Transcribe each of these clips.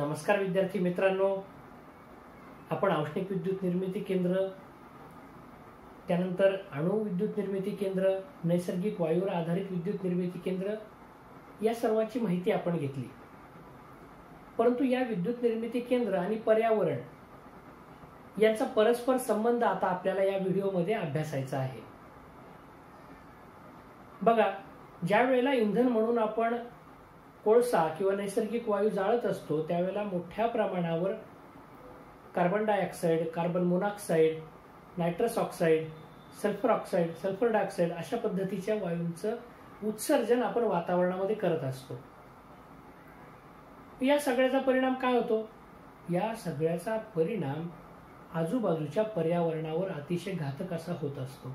नमस्कार विद्यार्थी मित्रांनो, आपण औष्णिक विद्युत निर्मिती केंद्र, त्यानंतर अणुविद्युत निर्मिती केंद्र, नैसर्गिक वायूवर आधारित विद्युत निर्मिती केंद्र या सर्वांची माहिती आपण घेतली। परंतु या विद्युत निर्मिती केंद्र आणि पर्यावरण यांचा परस्पर संबंध आता आपल्याला या व्हिडिओमध्ये अभ्यासायचा आहे। बघा, ज्या वेळेला इंधन म्हणून आपण कोळसा किंवा नैसर्गिक वायू जाळत असतो त्यावेळेला मोठ्या प्रमाणावर carbon dioxide, carbon monoxide, nitrous oxide, sulphur oxide, sulphur dioxide अशा पद्धतीच्या वायूंचं उत्सर्जन आपण वातावरणामध्ये करत असतो। या सगळ्याचा परिणाम काय होतो? या सगळ्याचा परिणाम आजूबाजूच्या पर्यावरणावर अतिशय घातक असा होत असतो।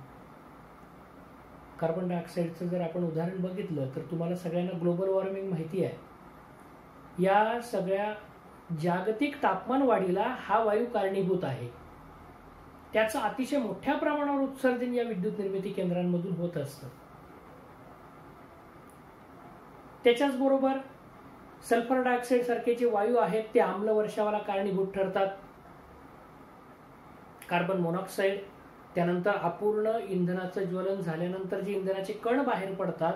कार्बन डायऑक्साइडचं जर आपण उदाहरण बघितलं तर तुम्हाला सगळ्यांना ग्लोबल वॉर्मिंग माहिती आहे। या सगळ्या जागतिक तापमान वाढीला हा वायू कारणीभूत आहे। त्याचं अतिशय मोठ्या प्रमाणावर उत्सर्जन या विद्युत निर्मिती केंद्रांमधून होत असतं। त्याच्याच बरोबर सल्फर डायऑक्साइड सारखे जे वायू आहेत ते आम्ल वर्षावाला कारणीभूत ठरतात। कार्बन मोनॉक्साइड, त्यानंतर अपूर्ण इंधनाचं ज्वलन झाल्यानंतर जे इंधनाचे कण बाहेर पडतात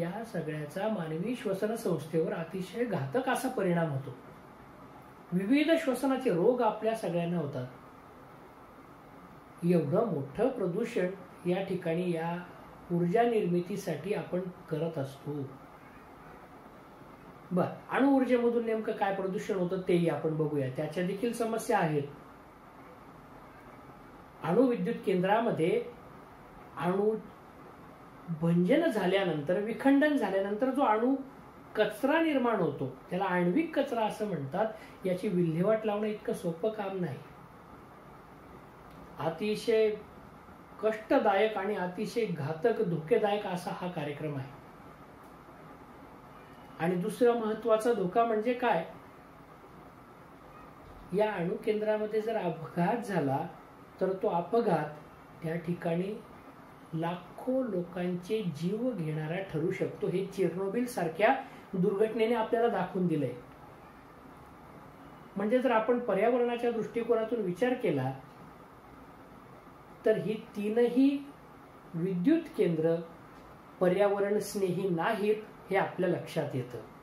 या सगळ्याचा मानवी श्वसन संस्थेवर अतिशय घातक असा परिणाम होतो। विविध श्वसनाचे रोग आपल्या सगळ्यांना होतात। एवढं मोठं प्रदूषण या ठिकाणी या ऊर्जा निर्मितीसाठी आपण करत असतो। बरं, अणुऊर्जेमधून नेमकं काय प्रदूषण होतं तेही आपण बघूया। त्याच्या देखील समस्या आहेत। अणुविद्युत केंद्रामध्ये अणु भंजन झाल्यानंतर, विखंडन झाल्यानंतर जो अणु कचरा निर्माण होतो त्याला आण्विक कचरा असं म्हणतात। याची विल्हेवाट लावणं इतकं सोपं काम नाही। अतिशय कष्टदायक आणि अतिशय घातक, धोकेदायक असा हा कार्यक्रम आहे। आणि दुसरा महत्त्वाचा धोका म्हणजे काय? या अणु केंद्रामध्ये जर अपघात झाला तर तो अपघात त्या ठिकाणी लाखो लोकांचे जीव घेणारा ठरू शकतो। हे चेर्नोबिल सारख्या दुर्घटनेने आपल्याला दाखवून दिले। म्हणजे जर आपण पर्यावरणाच्या दृष्टिकोनातून विचार केला तर ही तीनही विद्युत केंद्र पर्यावरण स्नेही नाहीत हे आपल्या लक्षात येतं।